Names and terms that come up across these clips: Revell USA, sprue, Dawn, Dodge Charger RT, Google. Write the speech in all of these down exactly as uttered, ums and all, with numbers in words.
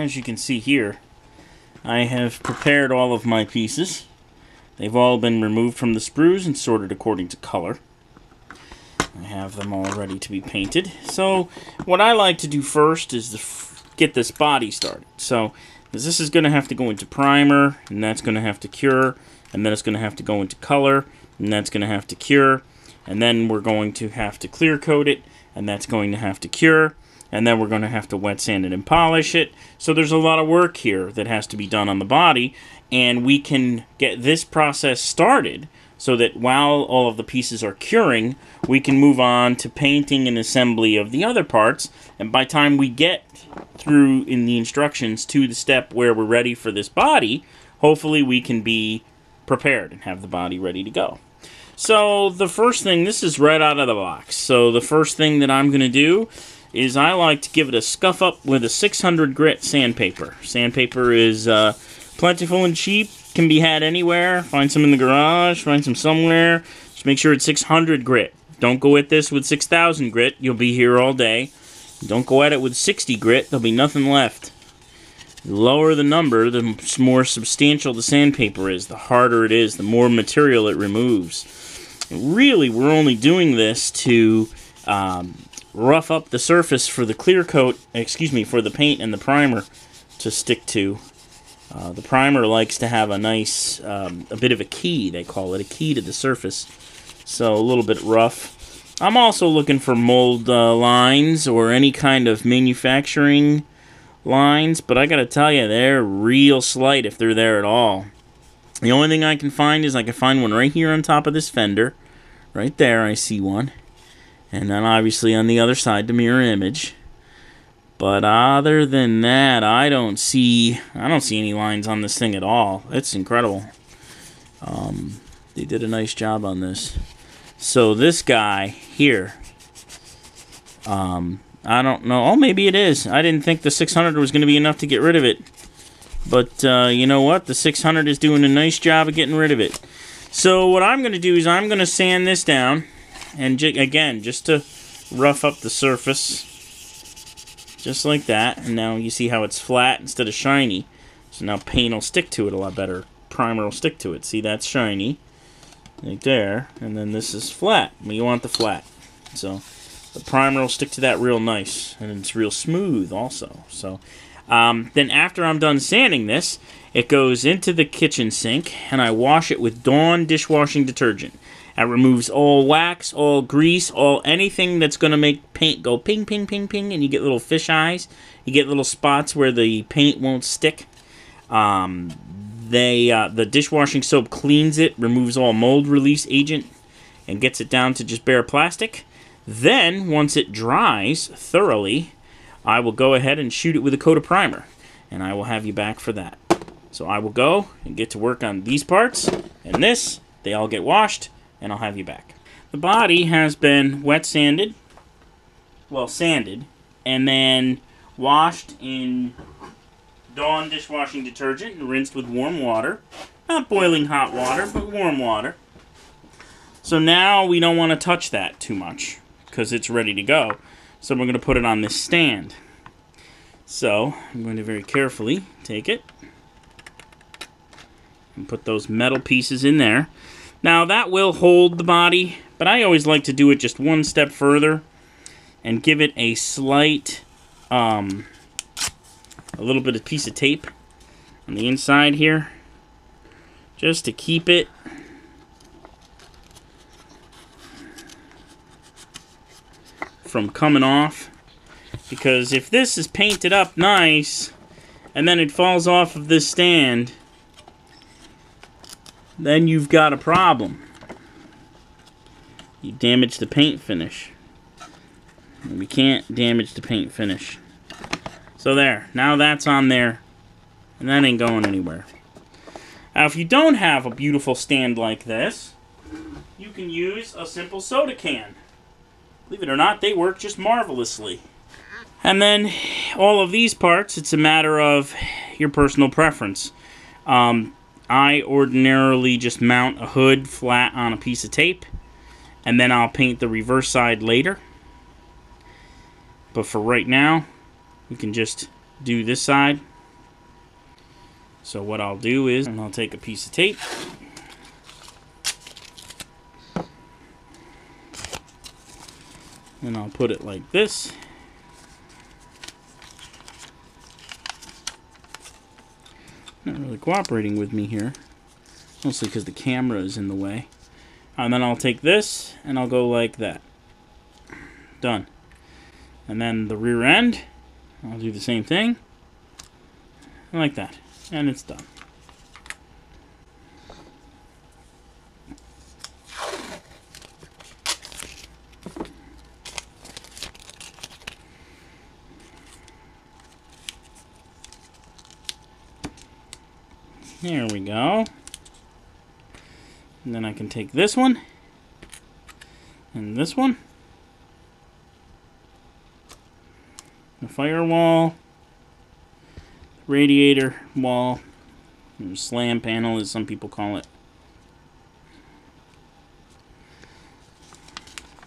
as you can see here, I have prepared all of my pieces. They've all been removed from the sprues and sorted according to color. I have them all ready to be painted. So what I like to do first is to f get this body started. So this is going to have to go into primer, and that's going to have to cure, and then it's going to have to go into color, and that's going to have to cure, and then we're going to have to clear coat it, and that's going to have to cure, and then we're going to have to wet sand it and polish it. So there's a lot of work here that has to be done on the body, and we can get this process started so that while all of the pieces are curing, we can move on to painting and assembly of the other parts. And by the time we get through in the instructions to the step where we're ready for this body, hopefully we can be prepared and have the body ready to go. So the first thing, this is right out of the box. So the first thing that I'm going to do is I like to give it a scuff up with a six hundred grit sandpaper. Sandpaper is uh, plentiful and cheap, can be had anywhere. Find some in the garage, find some somewhere. Just make sure it's six hundred grit. Don't go at this with six thousand grit, you'll be here all day. Don't go at it with sixty grit, there'll be nothing left. The lower the number, the more substantial the sandpaper is, the harder it is, the more material it removes. Really, we're only doing this to um, rough up the surface for the clear coat, excuse me, for the paint and the primer to stick to. Uh, the primer likes to have a nice, um, a bit of a key, they call it, a key to the surface. So a little bit rough. I'm also looking for mold uh, lines or any kind of manufacturing lines, but I gotta tell you, they're real slight if they're there at all. The only thing I can find is I can find one right here on top of this fender. Right there, I see one. And then obviously on the other side, the mirror image. But other than that, I don't see I don't see any lines on this thing at all. It's incredible. Um, they did a nice job on this. So this guy here, um, I don't know. Oh, maybe it is. I didn't think the six hundred was going to be enough to get rid of it. But uh, you know what? The six hundred is doing a nice job of getting rid of it. So what I'm going to do is I'm going to sand this down. And j again, just to rough up the surface. Just like that. And now you see how it's flat instead of shiny. So now paint will stick to it a lot better. Primer will stick to it. See, that's shiny. Right there. And then this is flat. We want the flat. So the primer will stick to that real nice. And it's real smooth also. So um, then after I'm done sanding this, it goes into the kitchen sink. And I wash it with Dawn dishwashing detergent. It removes all wax, all grease, all anything that's going to make paint go ping, ping, ping, ping, and you get little fish eyes. You get little spots where the paint won't stick. Um, they uh, the dishwashing soap cleans it, removes all mold release agent, and gets it down to just bare plastic. Then, once it dries thoroughly, I will go ahead and shoot it with a coat of primer, and I will have you back for that. So I will go and get to work on these parts, and this, they all get washed. And I'll have you back. The body has been wet sanded, well sanded, and then washed in Dawn dishwashing detergent and rinsed with warm water. Not boiling hot water, but warm water. So now we don't want to touch that too much because it's ready to go. So we're going to put it on this stand. So I'm going to very carefully take it and put those metal pieces in there. Now, that will hold the body, but I always like to do it just one step further and give it a slight, um, a little bit of piece of tape on the inside here, just to keep it from coming off. Because if this is painted up nice, and then it falls off of this stand, then you've got a problem. You damage the paint finish. And we can't damage the paint finish. So there. Now that's on there. And that ain't going anywhere. Now if you don't have a beautiful stand like this, you can use a simple soda can. Believe it or not, they work just marvelously. And then all of these parts, it's a matter of your personal preference. Um... I ordinarily just mount a hood flat on a piece of tape, and then I'll paint the reverse side later. But for right now, we can just do this side So what I'll do is, and I'll take a piece of tape. And I'll put it like this. Not really cooperating with me here. Mostly because the camera is in the way. And then I'll take this, and I'll go like that. Done. And then the rear end, I'll do the same thing. Like that. And it's done. There we go. And then I can take this one and this one. The firewall, the radiator wall, and slam panel as some people call it.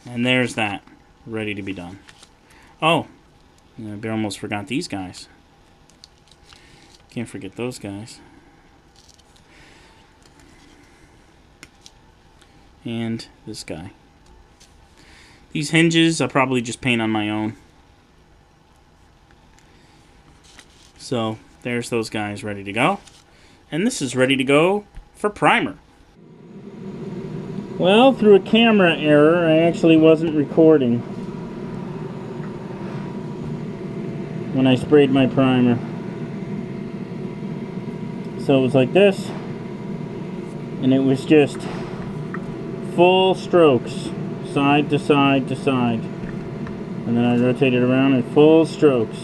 And there's that, ready to be done. Oh, I almost forgot these guys. Can't forget those guys. And this guy. These hinges I'll probably just paint on my own. So there's those guys ready to go. And this is ready to go for primer. Well, through a camera error, I actually wasn't recording when I sprayed my primer. So it was like this, and it was just full strokes, side to side to side, and then I rotate it around in full strokes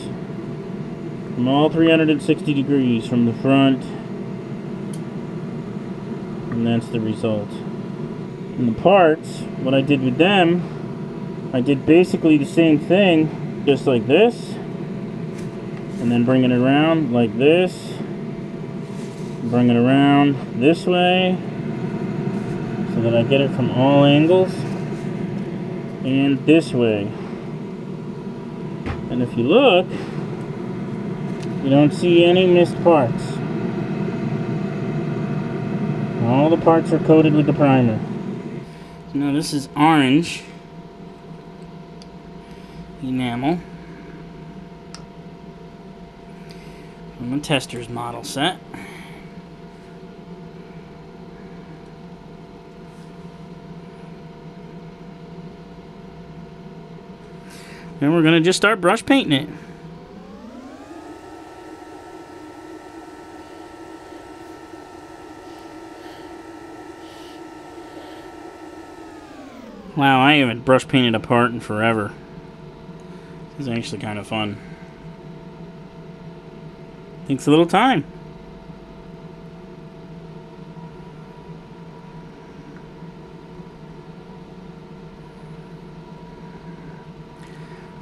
from all three hundred sixty degrees from the front, and that's the result. And the parts, what I did with them, I did basically the same thing, just like this, and then bring it around like this, bring it around this way, so that I get it from all angles and this way. And if you look, you don't see any missed parts. All the parts are coated with the primer. So now this is orange enamel from the tester's model set. And we're going to just start brush painting it. Wow, I haven't brush painted a part in forever. This is actually kind of fun. Takes a little time.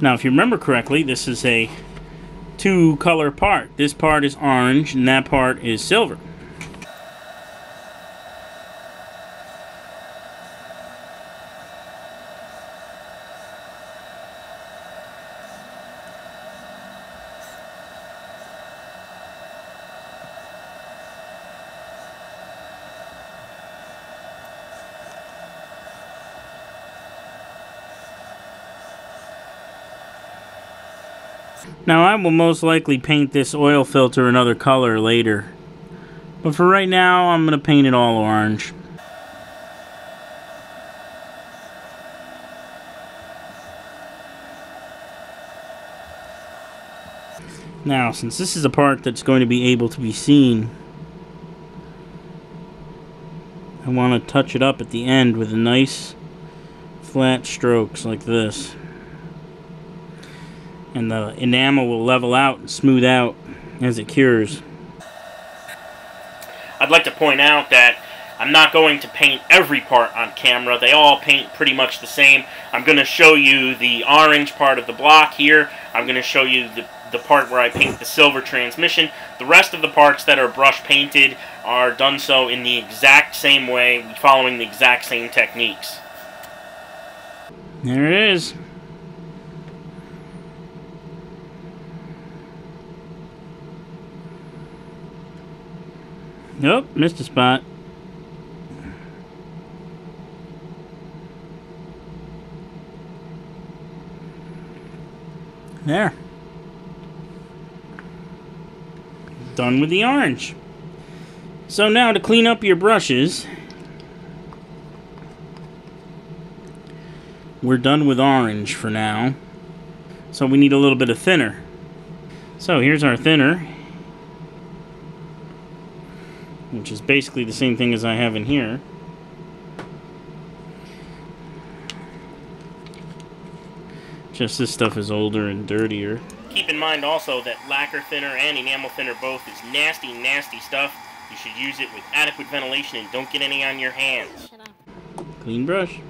Now, if you remember correctly, this is a two-color part. This part is orange, and that part is silver. Now, I will most likely paint this oil filter another color later, but for right now, I'm going to paint it all orange. Now, since this is a part that's going to be able to be seen, I want to touch it up at the end with nice flat strokes like this. And the enamel will level out and smooth out as it cures. I'd like to point out that I'm not going to paint every part on camera. They all paint pretty much the same. I'm going to show you the orange part of the block here. I'm going to show you the, the part where I paint the silver transmission. The rest of the parts that are brush painted are done so in the exact same way, following the exact same techniques. There it is. Nope, missed a spot. There. Done with the orange. So now to clean up your brushes. We're done with orange for now. So we need a little bit of thinner. So here's our thinner, which is basically the same thing as I have in here. Just this stuff is older and dirtier. Keep in mind also that lacquer thinner and enamel thinner both is nasty, nasty stuff. You should use it with adequate ventilation and don't get any on your hands. Clean brush.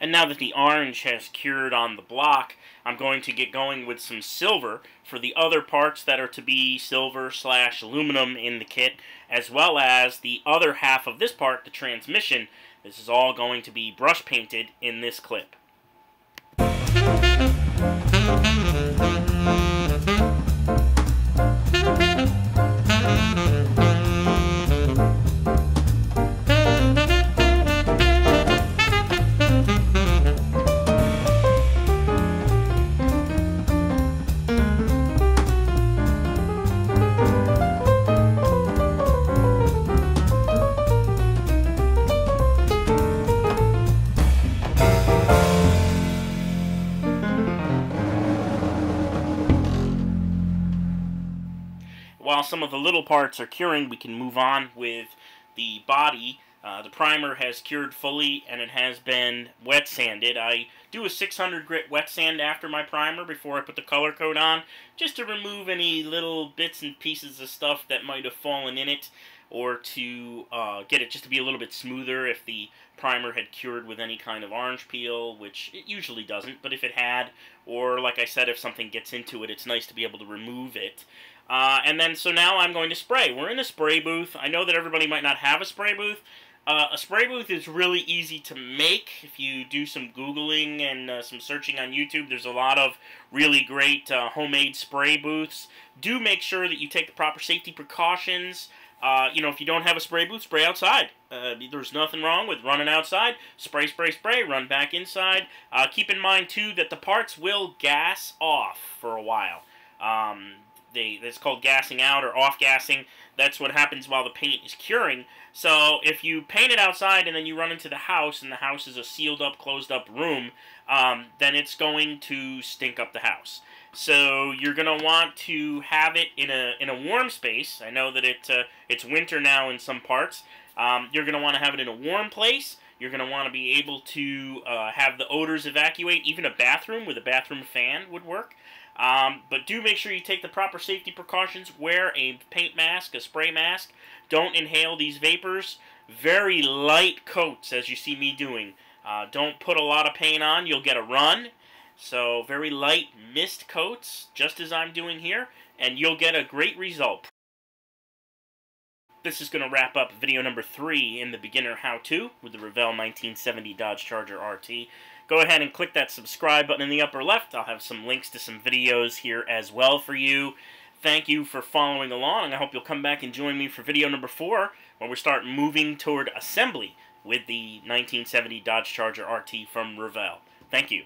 And now that the orange has cured on the block, I'm going to get going with some silver for the other parts that are to be silver slash aluminum in the kit, as well as the other half of this part, the transmission. This is all going to be brush painted in this clip. While some of the little parts are curing, we can move on with the body. Uh, the primer has cured fully, and it has been wet sanded. I do a six hundred grit wet sand after my primer before I put the color coat on, just to remove any little bits and pieces of stuff that might have fallen in it, or to uh, get it just to be a little bit smoother if the primer had cured with any kind of orange peel, which it usually doesn't, but if it had, or like I said, if something gets into it, it's nice to be able to remove it. Uh, and then, so now I'm going to spray. We're in a spray booth. I know that everybody might not have a spray booth. Uh, a spray booth is really easy to make. If you do some Googling and uh, some searching on YouTube, there's a lot of really great uh, homemade spray booths. Do make sure that you take the proper safety precautions. Uh, you know, if you don't have a spray booth, spray outside. Uh, there's nothing wrong with running outside. Spray, spray, spray, run back inside. Uh, keep in mind, too, that the parts will gas off for a while. Um, they, that's called gassing out or off-gassing. That's what happens while the paint is curing. So if you paint it outside and then you run into the house, and the house is a sealed-up, closed-up room, um, then it's going to stink up the house. So you're going to want to have it in a in a warm space. I know that it uh, it's winter now in some parts. Um, you're going to want to have it in a warm place. You're going to want to be able to uh, have the odors evacuate. Even a bathroom with a bathroom fan would work. Um, but do make sure you take the proper safety precautions. Wear a paint mask, a spray mask. Don't inhale these vapors. Very light coats, as you see me doing. Uh, don't put a lot of paint on. You'll get a run. So very light mist coats, just as I'm doing here, and you'll get a great result. This is going to wrap up video number three in the beginner how-to with the Revell nineteen seventy Dodge Charger R T. Go ahead and click that subscribe button in the upper left. I'll have some links to some videos here as well for you. Thank you for following along. I hope you'll come back and join me for video number four, where we start moving toward assembly with the nineteen seventy Dodge Charger R T from Revell. Thank you.